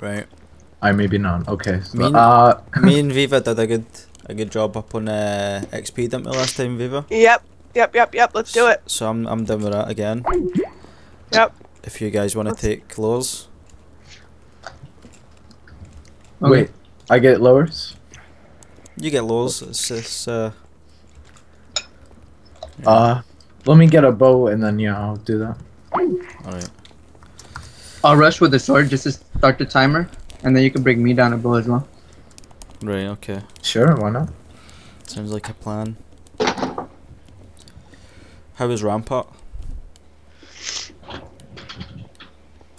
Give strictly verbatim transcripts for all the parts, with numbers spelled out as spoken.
Right. I maybe not. Okay. So, me, and, uh, me and Viva did a good a good job up on uh, X P didn't we last time, Viva? Yep. Yep. Yep. Yep. Let's do it. So I'm I'm done with that again. Yep. If you guys want to take lows. Okay. Wait, I get lowers. You get lows. It's just. Uh, yeah. uh let me get a bow and then yeah, I'll do that. All right. I'll rush with the sword just to start the timer, and then you can bring me down a bow as well. Right. Okay. Sure. Why not? Sounds like a plan. How is Rampart?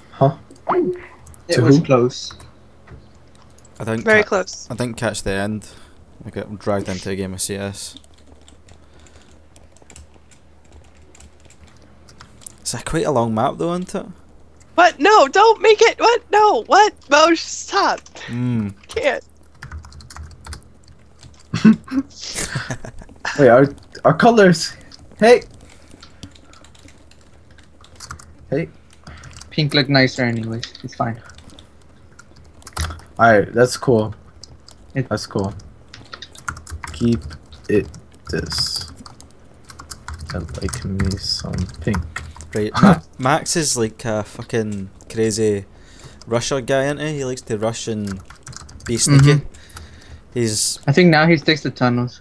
Huh? It to was who? Close. I think very close. I think catch the end. I get dragged into a game of C S. It's a quite a long map though, isn't it? What? No! Don't make it! What? No! What? Moesh, stop! Mm. Can't. Wait, our our colors. Hey. Hey. Pink look nicer, anyways. It's fine. Alright, that's cool. That's cool. Keep it this. I like me some pink. Right, Ma Max is like a fucking crazy rusher guy, isn't he? He likes to rush and be sneaky. Mm-hmm. He's. I think now he sticks to tunnels.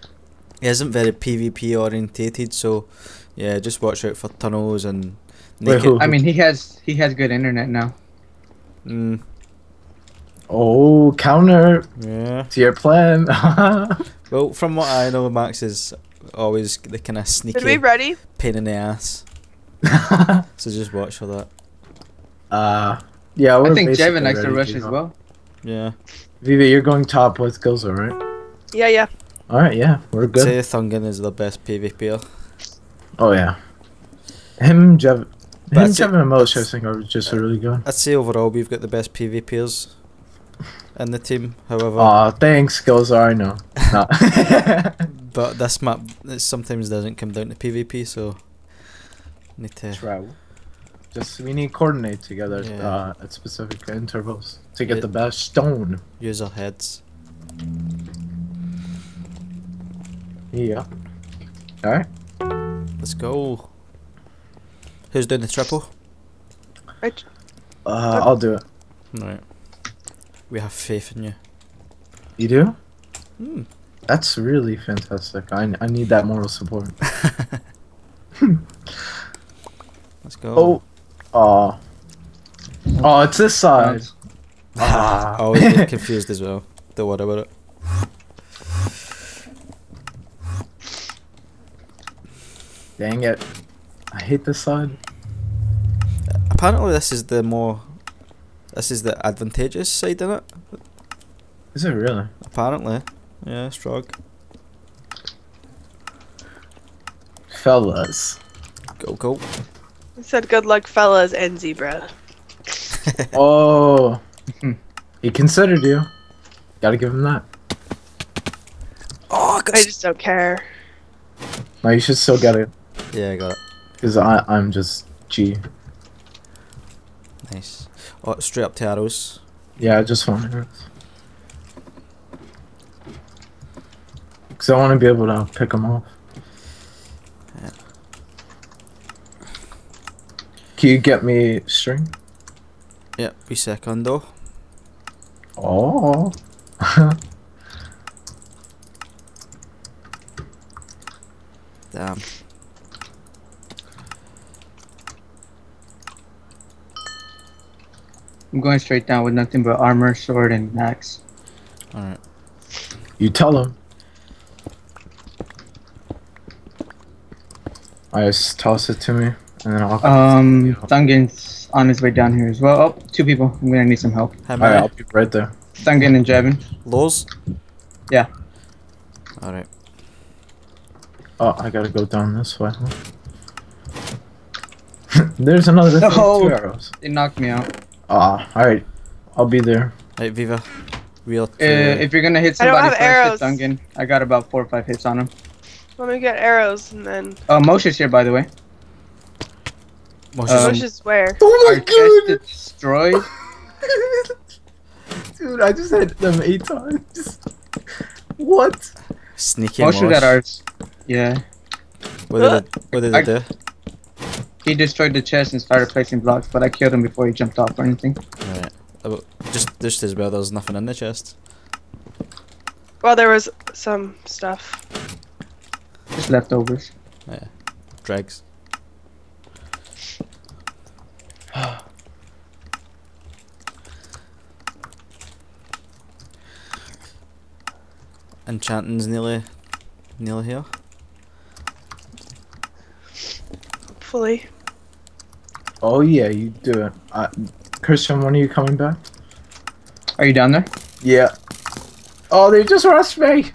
He isn't very P v P orientated, so yeah, just watch out for tunnels and. Wait, who, who? I mean, he has he has good internet now. Hmm. Oh, counter! Yeah. To your plan. Well, from what I know, Max is always the kind of sneaky. Are we ready? Pain in the ass. So just watch for that. Uh, yeah. We're I think Jevin likes to rush as well. Yeah. Viva, you're going top with Gilzor, right? Yeah, yeah. All right, yeah, we're good. I'd say Thungan is the best P v P er. Oh yeah. Him, Jevin, him, Jevin, and Moshe, I think are just uh, really good. I'd say overall we've got the best P v P ers. In the team, however. Aw, thanks, Gilzor, I know. Nah. But this map, it sometimes doesn't come down to P v P, so need to. Right. Just we need to coordinate together yeah. uh, at specific intervals to get it, the best stone. Use our heads. Yeah. All right. Let's go. Who's doing the triple? Right. Uh, I'll do it. All right. We have faith in you. You do? Mm. That's really fantastic. I, I need that moral support. Let's go. Oh. Oh. Oh, it's this side. Ah. Oh, we get confused as well. Don't worry about it. Dang it. I hate this side. Apparently this is the more... This is the advantageous side in it. Is it really? Apparently. Yeah, Strogg. Fellas. Go, go. It said good luck, fellas and Zebra. Oh. He considered you. Gotta give him that. Oh, I just don't care. No, you should still get it. Yeah, I got it. Because I'm just G. Nice. Oh, straight up to arrows. Yeah, I just want arrows. Because I want to be able to pick them off. Yeah. Can you get me string? Yep, yeah, we secondo. Oh. Damn. I'm going straight down with nothing but armor, sword, and axe. Alright. You tell him. I just toss it to me, and then I'll... Um, Thungan's on his way down here as well. Oh, two people. I'm gonna need some help. Alright, I'll be right there. Thungan and Jevin. Lows? Yeah. Alright. Oh, I gotta go down this way. There's another thing, oh, two arrows. It knocked me out. Ah, uh, alright. I'll be there. Hey, Viva. We'll uh, if you're gonna hit somebody first, Thungan. I got about four or five hits on him. Let me get arrows and then... Oh, uh, Moshe's here, by the way. Moshe's um, where? Oh my god! Destroyed. Dude, I just hit them eight times. What? Sneaky Mosh. Mosh at ours. Yeah. What did it, what did it do? He destroyed the chest and started placing blocks, but I killed him before he jumped off or anything. Alright. Oh, just, just as well, there was nothing in the chest. Well, there was some stuff. Just leftovers. Yeah. Dregs. Enchanting's nearly, nearly here. Hopefully. Oh yeah, you do it. Uh, Christian, when are you coming back? Are you down there? Yeah. Oh, they just rushed me!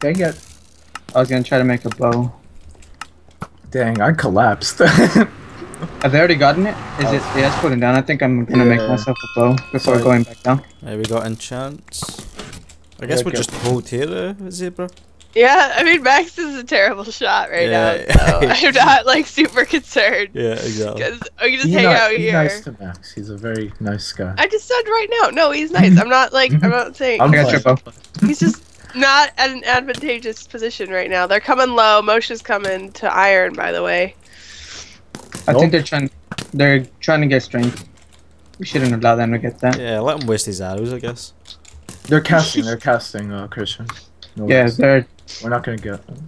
Dang it. I was gonna try to make a bow. Dang, I collapsed. Have they already gotten it? Is oh. it? Yeah, it's putting down. I think I'm gonna yeah. make myself a bow before Sorry. going back down. There we go, enchant. I guess yeah, we'll go. just hold here, though, Zebra. Yeah, I mean, Max is a terrible shot right yeah, now, so I'm not, like, super concerned. Yeah, exactly. Because we can just hang out here. He's nice to Max. He's a very nice guy. I just said right now. No, he's nice. I'm not, like, I'm not saying... I'm I got He's just not at an advantageous position right now. They're coming low. Moshe's coming to iron, by the way. I nope. think they're trying, they're trying to get strength. We shouldn't allow them to get that. Yeah, let them waste these arrows, I guess. They're casting, they're casting, uh, Christian. No yeah, they're... We're not gonna get them.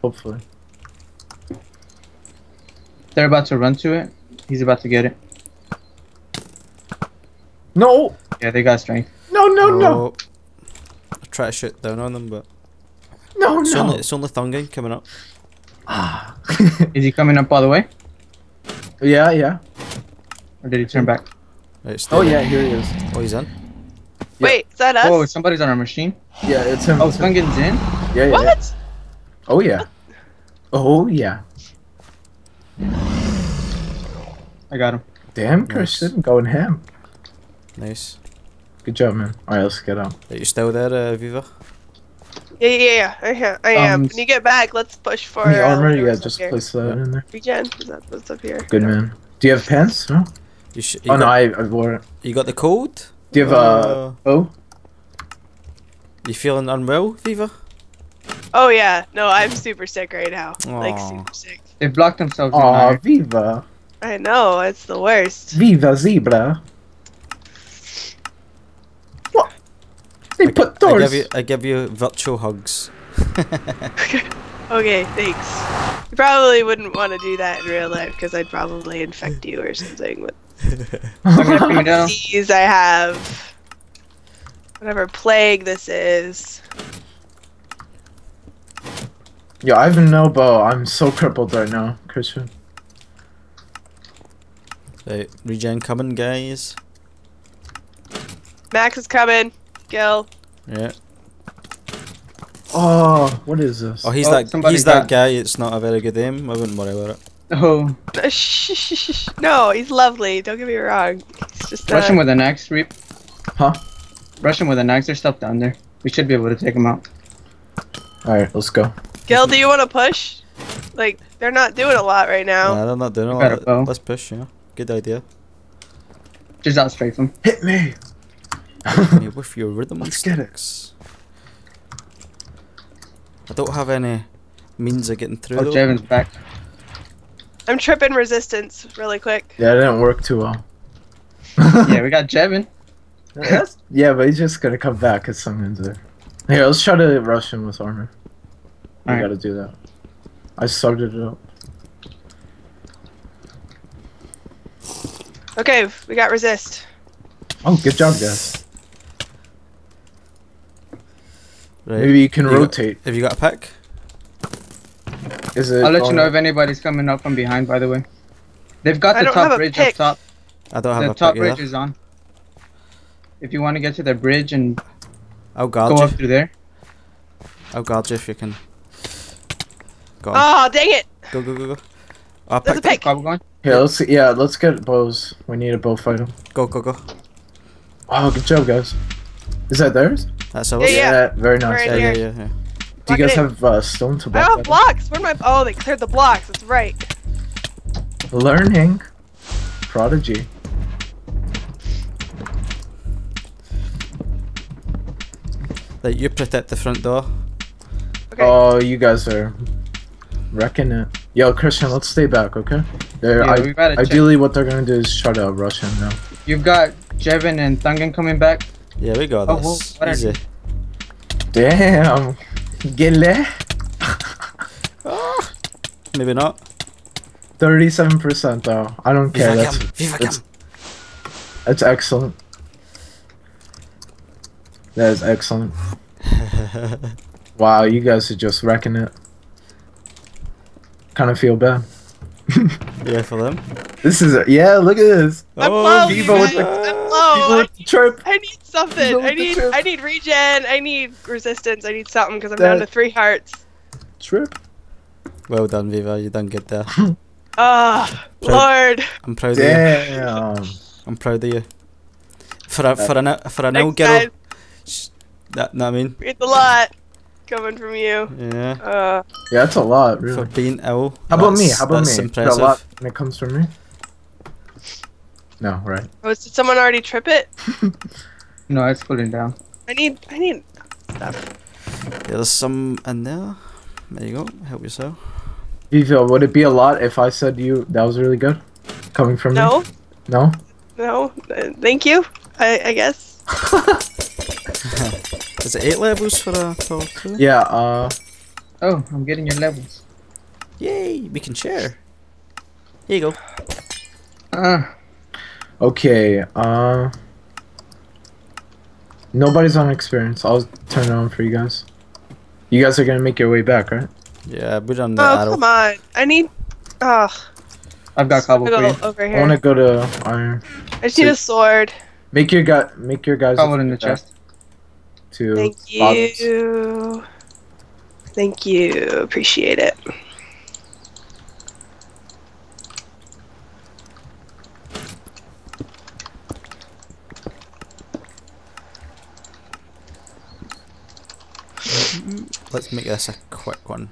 Hopefully. They're about to run to it. He's about to get it. No! Yeah, they got strength. No, no, oh. no! I try to shoot down on them, but... No, it's no! Only, it's only Thungan coming up. Ah. Is he coming up all the way? Yeah, yeah. Or did he turn back? Right, oh yeah, here he is. Oh, he's in? Yep. Wait, is that us? Oh, somebody's on our machine? Yeah, it's him. Oh, Thungan's in? Yeah, yeah, what? Yeah. Oh, yeah. Oh, yeah. I got him. Damn, nice. Christian, going ham. Nice. Good job, man. Alright, let's get on. Are you still there, uh, Viva? Yeah, yeah, yeah. I, I am. Um, when you get back, let's push for... Yeah, already, yeah, just place that in there. Regen, that's up here. Good, man. Do you have pants? No? You sh you oh, no, I, I wore it. You got the cold? Do you have uh, a bow? You feeling unwell, Viva? Oh yeah, no, I'm super sick right now. Aww. Like super sick. They blocked themselves. Oh, Viva! I know, it's the worst. Viva Zebra! What? They I put doors. I give you, I give you virtual hugs. Okay, thanks. You probably wouldn't want to do that in real life because I'd probably infect you or something with. Whatever disease I have, whatever plague this is. Yo, I have no bow. I'm so crippled right now, Christian. Hey, regen coming, guys. Max is coming. Gil. Yeah. Oh, what is this? Oh, he's oh, that. He's got... that guy. It's not a very good aim. I wouldn't worry about it. Oh. No, he's lovely. Don't get me wrong. It's just, uh... Rush him with an axe, Reap. Huh? Rush him with an axe. There's stuff down there. We should be able to take him out. Alright, let's go. Gil, do you want to push? Like, they're not doing a lot right now. Nah, they're not doing a lot. Bow. Let's push, yeah. Good idea. Just outstrafe him. Hit me! Hit me with your rhythm and sticks. I don't have any means of getting through. Oh, Jevin's back. I'm tripping resistance really quick. Yeah, it didn't work too well. Yeah, we got Jevin. Yeah, but he's just gonna come back because something's there. Here, let's try to rush him with armor. We All gotta right. do that. I started it up. Okay, we got resist. Oh, good job, guys. Right. Maybe you can you rotate. Got, have you got a pack? Is it I'll let you know right? if anybody's coming up from behind, by the way. They've got I the top bridge pick. up top. I don't have the a top pick bridge either. is on. If you want to get to the bridge and I'll guard go you. up through there. I'll guard you if you can. Go on. Oh, dang it! Go, go, go, go. Oh, There's a pick. Going. Here, yeah. Let's, yeah, let's get bows. We need a bow fighter. Go, go, go. Oh, good job, guys. Is that theirs? That's ours. Yeah, yeah. yeah, very nice. Right yeah, yeah, yeah, yeah. Do you guys have uh, stone to block? I have blocks! Where my- Oh, they cleared the blocks, that's right. Learning. Prodigy. That you protect the front door. Okay. Oh, you guys are wrecking it. Yo, Christian, let's stay back, okay? They're, yeah, I, we've gotta ideally, check. What they're gonna do is try to rush him now. You've got Jevin and Thungan coming back. Yeah, we got oh, this. Well, Easy. Damn. Gilly. Oh, maybe not. thirty-seven percent though. I don't care. Viva that's, Viva that's, that's excellent. That is excellent. Wow, you guys are just wrecking it. Kind of feel bad. Yeah, for them. This is a, yeah. Look at this. I'm oh, low, Viva with the, I'm low. With the trip. I need something. I need. I need regen. I need resistance. I need something because I'm that down to three hearts. Trip. Well done, Viva. You done good there. Ah, oh, Lord. I'm proud Damn. of you. I'm proud of you. For a for an for an old girl. Shh, that, that I mean. It's a lot coming from you. Yeah. Uh, yeah, that's a lot, really. For being ill. How about me? How about that's me? That's a lot, and it comes from me. No, right. Oh, did someone already trip it? No, it's putting down. I need. I need. Stop. There's some in there. There you go. Help yourself. Viva, would it be a lot if I said you that was really good, coming from no. me? No. No. No. Uh, thank you. I I guess. Is it eight levels for a call too? Yeah. Uh. Oh, I'm getting your levels. Yay! We can share. Here you go. Uh. Okay. Uh. Nobody's on experience. I'll turn it on for you guys. You guys are gonna make your way back, right? Yeah, we're on the Oh, adult. Come on. I need. Ugh. I've got cobble go over here. I wanna go to iron. I just Six. need a sword. Make your guy. Make your guys. Cobble in the chest. To Thank bottles. you. Thank you. Appreciate it. Let's make this a quick one.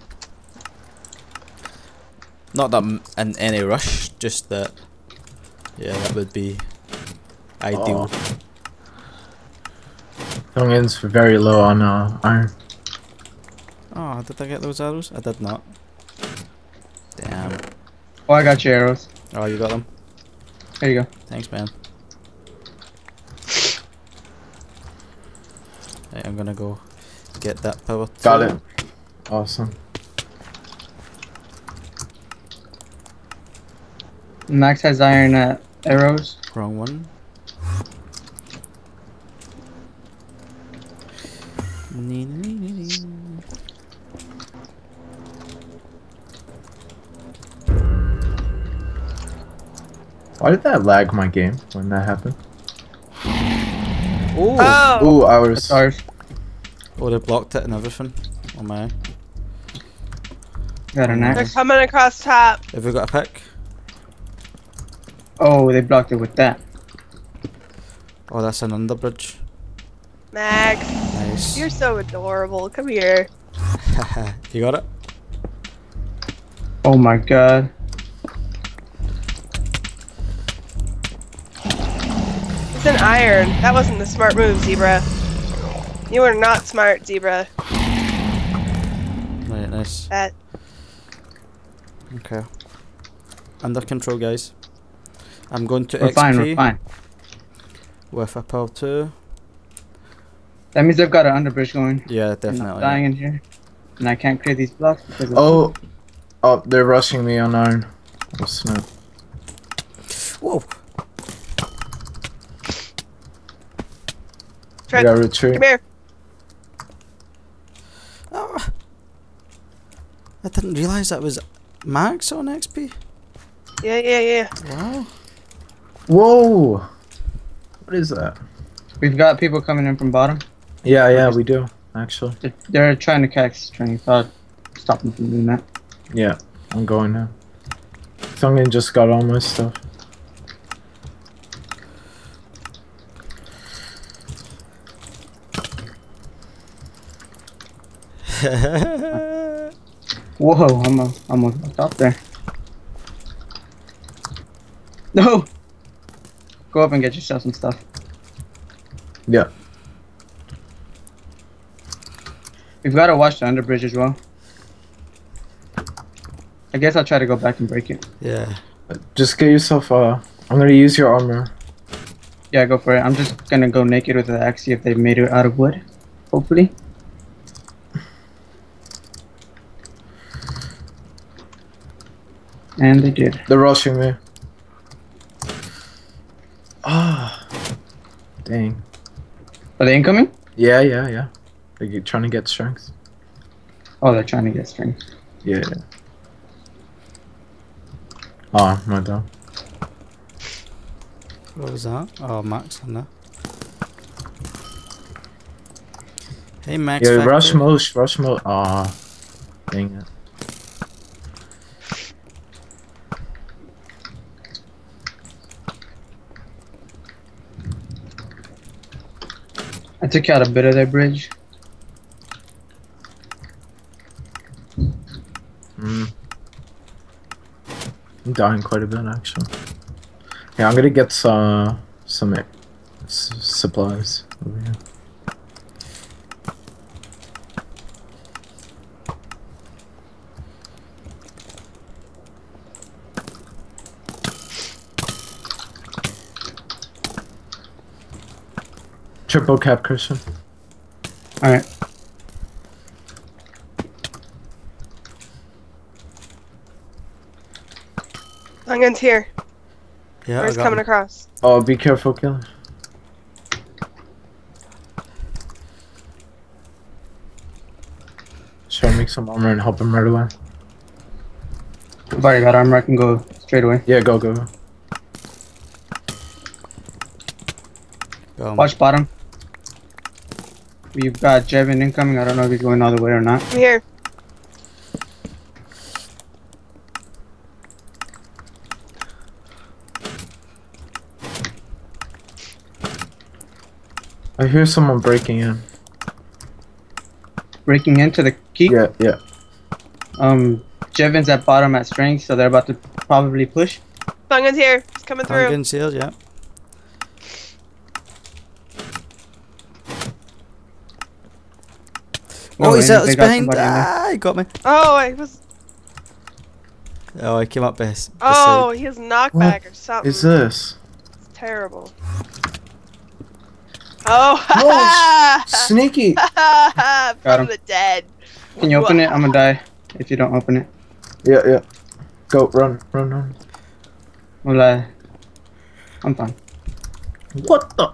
Not that I'm in any rush, just that. Yeah, that would be ideal. Oh. Thungan's very low on uh, iron. Oh, did I get those arrows? I did not. Damn. Oh, I got your arrows. Oh, you got them? There you go. Thanks, man. Right, I'm gonna go. Get that power. Got it. Awesome. Max has iron uh, arrows. Wrong one. Why did that lag my game when that happened? Ooh. Oh. Ooh, I was sorry. Oh, they blocked it and everything. Oh my. Got an axe. They're coming across top. Have we got a pick? Oh, they blocked it with that. Oh, that's an underbridge. Max. Nice. You're so adorable. Come here. You got it? Oh my god. It's an iron. That wasn't the smart move, Zebra. You are not smart, Zebra. Right, nice. That. Okay. Under control, guys. I'm going to we're X P. Fine, we're fine. With a power two. That means they've got an underbridge going. Yeah, definitely. I'm dying in here. And I can't clear these blocks because of Oh! Oh, they're rushing me on iron. Oh, snap. Whoa! Try to retreat. Come here. Oh, I didn't realize that was Max on X P. Yeah, yeah, yeah. Wow. Whoa. What is that? We've got people coming in from bottom. Yeah, yeah, we do. Actually, they're, they're trying to catch train. Thought stop them from doing that. Yeah, I'm going now. Someone just got all my stuff. Whoa, I'm a, I'm on top there. No! Go up and get yourself some stuff. Yeah. We've got to watch the underbridge as well. I guess I'll try to go back and break it. Yeah. Just get yourself, uh, I'm gonna use your armor. Yeah, go for it. I'm just gonna go naked with the axe, see if they've made it out of wood. Hopefully. And they did. They're rushing me. Ah. Oh, dang. Are they incoming? Yeah, yeah, yeah. They're trying to get strength. Oh, they're trying to get strength. Yeah. Oh, my dog. What was that? Oh, Max on there. Hey, Max. Yeah, rush Moesh, rush Moesh. Aw. Oh, dang it. I took out a bit of that bridge. Mm. I'm dying quite a bit, actually. Yeah, I'm gonna get uh, some uh, s supplies over here. Triple cap, Christian. Alright. Thungan's here. Yeah, he's coming across. Oh, be careful, killer. Should I make some armor and help him right away? I've already got armor, I can go straight away. Yeah, go, go, go. go Watch bottom. We've got Jevin incoming. I don't know if he's going all the way or not. I'm here. I hear someone breaking in. Breaking into the keep? Yeah, yeah. Um, Jevin's at bottom at strength, so they're about to probably push. Thungan's here. He's coming through. Thungan's healed, yeah. Oh, he's out. He's behind. Ah, he got me. Oh, I was. Oh, I came up best. Oh, he has knockback or something. Is this? It's terrible. Oh, ha no, sneaky. From the dead. Can you open it? I'm gonna die if you don't open it. Yeah, yeah. Go, run, run, run. Well, uh, I'm fine. What the?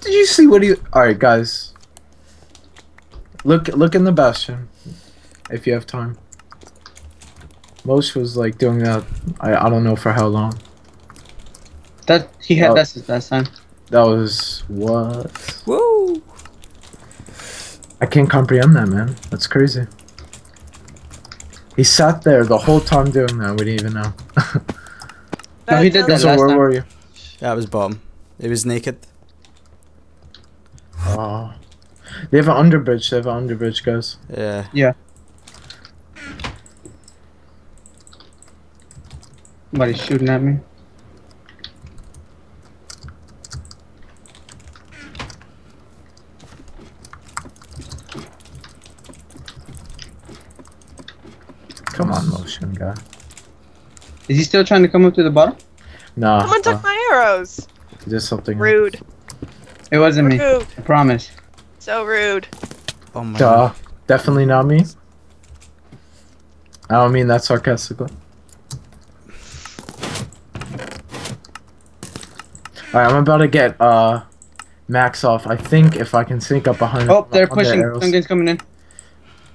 Did you see what he? All right, guys. Look, look in the bastion, if you have time. Moesh was like doing that. I, I don't know for how long. That he had. Oh. That's his last time. That was what? Whoa! I can't comprehend that, man. That's crazy. He sat there the whole time doing that. We didn't even know. No, he did that so last where time. Were you? That was bomb. It was naked. Oh. They have an underbridge, they have an underbridge, guys. Yeah. Yeah. Somebody's shooting at me. Come on, motion guy. Is he still trying to come up to the bottom? No. Someone took uh, my arrows. He did something rude. Else. It wasn't rude. me. I promise. So rude. Oh my Duh. God. Definitely not me. I don't mean that sarcastically. Alright, I'm about to get uh Max off. I think if I can sneak up behind Oh, they're pushing. Something's coming in.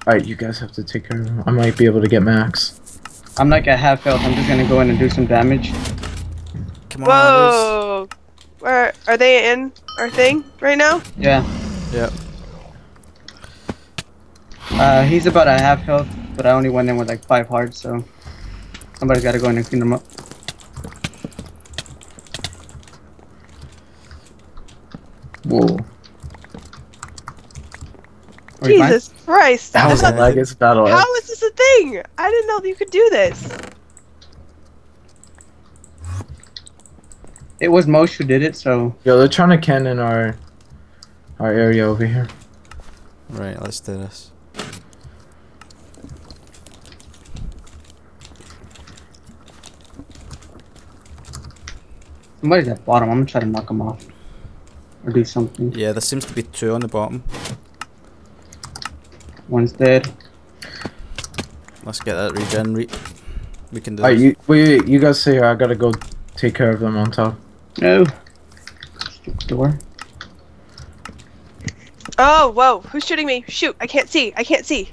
Alright, you guys have to take care of him. I might be able to get Max. I'm like at half health. I'm just gonna go in and do some damage. Come on. Whoa! Where are they in our thing right now? Yeah. Yeah. Uh, he's about at half health, but I only went in with like five hearts, so somebody's got to go in and clean him up. Whoa! Jesus Christ! That was the laggiest battle. How is this a thing? I didn't know that you could do this. It was Moesh who did it, so. Yo, they're trying to cannon our. Our area over here. Right, let's do this. Somebody's at bottom. I'm gonna try to knock him off. Or do something. Yeah, there seems to be two on the bottom. One's dead. Let's get that regen. Re we can do Alright, you, wait, you guys stay here. I gotta go take care of them on top. No. Stupid door. Oh, whoa. Who's shooting me? Shoot. I can't see. I can't see.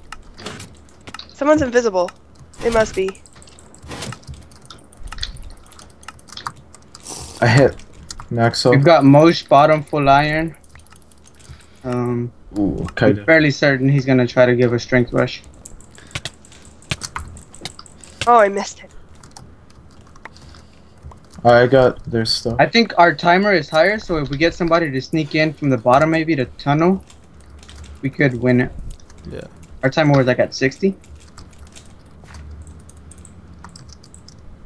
Someone's invisible. It must be. I hit Max. We've got Moesh bottom full iron. Um, Ooh, I'm fairly certain he's gonna try to give a strength rush. Oh, I missed it. I got their stuff. I think our timer is higher, so if we get somebody to sneak in from the bottom, maybe to tunnel, we could win it. Yeah. Our timer was like at sixty.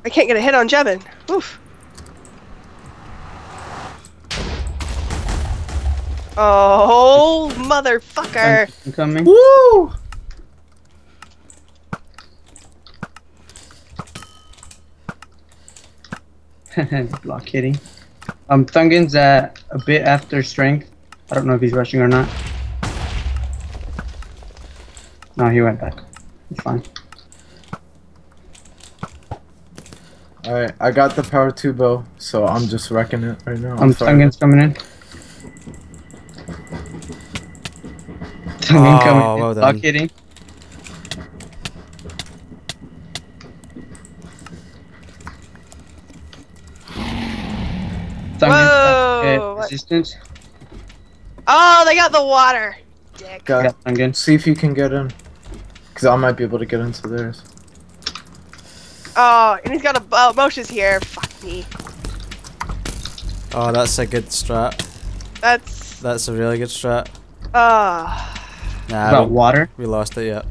I can't get a hit on Jevin. Oof. Oh, motherfucker! I'm coming. Woo! Block hitting. Um, Thungan's at a bit after strength. I don't know if he's rushing or not. No, he went back. It's fine. Alright, I got the power two bow, so I'm just wrecking it right now. Um, Thungan's coming in. Thungan oh, coming well in. Block hitting. Whoa! Resistance. Oh, they got the water. Dick. Got Thungan. See if you can get in, cause I might be able to get into theirs. Oh, and he's got a oh, Moshe's here. Fuck me. Oh, that's a good strat. That's. That's a really good strat. Ah. Uh, nah. About water. We lost it yet.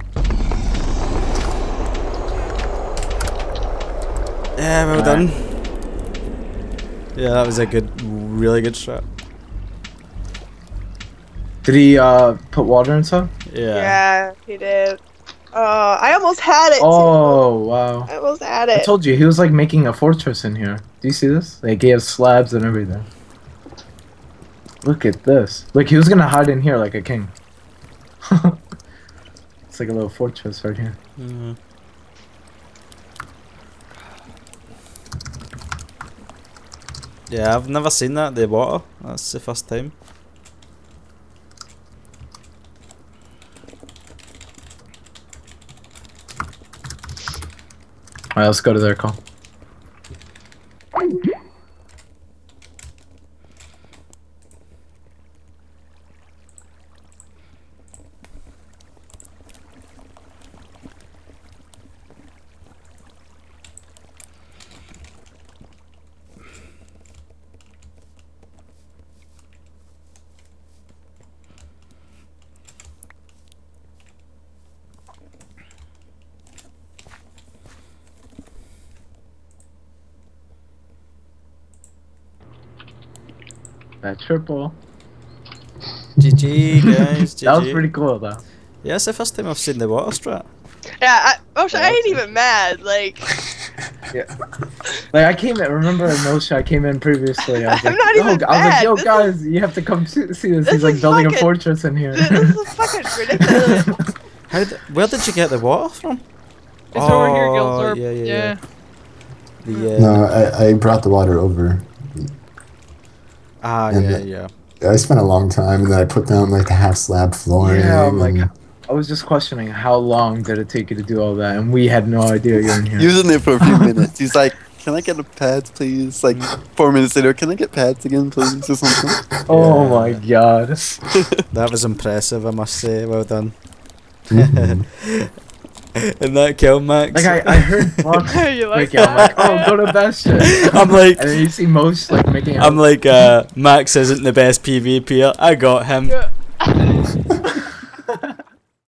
Yeah, well done. Right. Yeah, that was a good, really good shot. Did he uh, put water inside? Yeah. Yeah, he did. Uh, I almost had it. Oh, too. Wow. I almost had it. I told you, he was like making a fortress in here. Do you see this? They gave slabs and everything. Look at this. Like, he was gonna hide in here like a king. It's like a little fortress right here. Mm-hmm. Yeah, I've never seen that, the water. That's the first time. Alright, let's go to their call. That triple. G G guys. G G. That was pretty cool though. Yeah, it's the first time I've seen the water strat. Yeah, I, Moshe, oh, I ain't even it. mad. Like, yeah. Like I came in. Remember Moshe? I came in previously. I was I'm like, not even oh, I was like, yo this guys, is, you have to come see this. He's like building fucking, a fortress in here. This is fucking ridiculous. How did, where did you get the water from? It's oh, over here, Gilzor. Yeah, yeah, yeah. yeah. The, uh, no, I, I brought the water over. Ah, and yeah, then, yeah. I spent a long time, and then I put down like the half slab flooring. Yeah, like I was just questioning how long did it take you to do all that, and we had no idea you were in here. He was in there for a few minutes. He's like, "Can I get a pad, please?" Like four minutes later, "Can I get pads again, please?" Or something. Oh yeah. My god, that was impressive. I must say, well done. Mm-hmm. And that kill, Max. Like I, I heard blocks you like that? I'm like, oh, go to best shit. I'm like, and then you see Moesh like making. I'm out. like, uh, Max isn't the best PvPer. I got him. Yeah.